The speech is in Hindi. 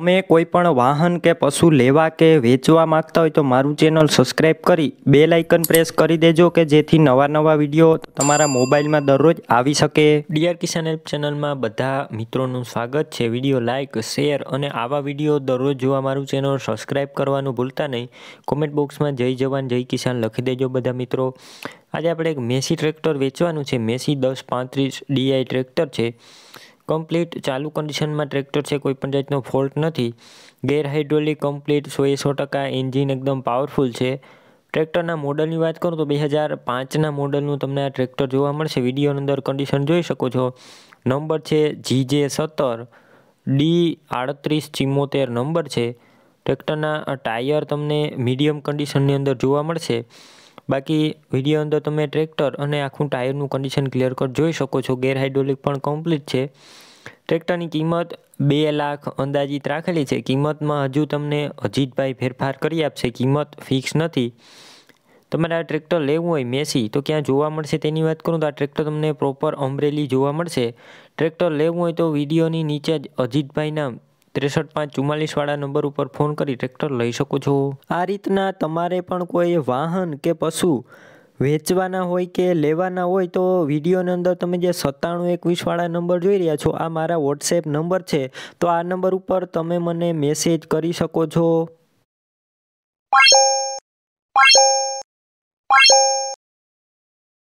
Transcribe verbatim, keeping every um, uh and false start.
તમે કોઈપણ વાહન કે પશુ લેવા કે વેચવા માંગતા હોય તો મારું ચેનલ સબસ્ક્રાઈબ કરી બેલ આઇકન પ્રેસ કરી દેજો કે જેથી નવા નવા વિડીયો તમારા મોબાઈલમાં દરરોજ આવી શકે। ડીઆર કિસાન હેલ્પ ચેનલમાં બધા મિત્રોનું સ્વાગત છે। વિડીયો લાઇક શેર અને આવા વિડીયો દરરોજ જોવા મારું ચેનલ સબસ્ક્રાઈબ કરવાનું ભૂલતા નહીં। કોમેન્ટ બોક્સમાં જય જવાન જય કિસાન લખી દેજો બધા મિત્રો। આજે આપણે એક મેસી ટ્રેક્ટર વેચવાનું છે। મેસી દસ પાંત્રીસ ડીઆઈ ટ્રેક્ટર છે। कम्प्लीट चालू कंडीशन में ट्रेक्टर से कोईपण जातनो फॉल्ट नहीं। गेर हाइड्रोलिक कम्प्लीट सौ सौ टका एंजीन एकदम पावरफुल है। ट्रेक्टर मॉडल की बात करूँ तो दो हज़ार पाँच ना मॉडल तमने आ ट्रेक्टर जोवा मळशे। विडियो अंदर कंडीशन जोई शको छो। नंबर है जीजे सत्तर डी आड़तरीस चिम्मोतेर नंबर है। ट्रेक्टर टायर तमने मीडियम कंडीशन अंदर जोवा मळशे। बाकी विडियो अंदर तमे ट्रेक्टर अने आखू टायरनु कंडीशन क्लियर कर जोई शको छो। गेर हाइड्रोलिक पण कम्प्लीट है। ट्रेक्टर की किंमत बे लाख अंदाजित राखेली है। किंमत में हजू तमने अजीत भाई फेरफार करी आपसे। किंमत फिक्स नहीं। तमारे आ ट्रेक्टर लेवुं होय मेसी तो क्यां जोवा मळशे तेनी वात करूँ तो आ ट्रेक्टर तमने प्रोपर अमरेली जोवा मळशे। ट्रेक्टर लेवुं होय तो विडियोनी नीचे ज अजीत भाईना त्रेसठ पांच चुम्मालीस वाला नंबर पर फोन करी ट्रेक्टर लई शको छो। आ रीतना तमारे पण कोई वाहन के पशु वेचवाना होय के लेवाना होय तो विडियो ने अंदर तमे जे सत्ताणु एकवीस वाला नंबर जोई रह्या छो आ मारा व्हाट्सएप नंबर छे। तो आ नंबर पर तमे मने मेसेज करी शको छो।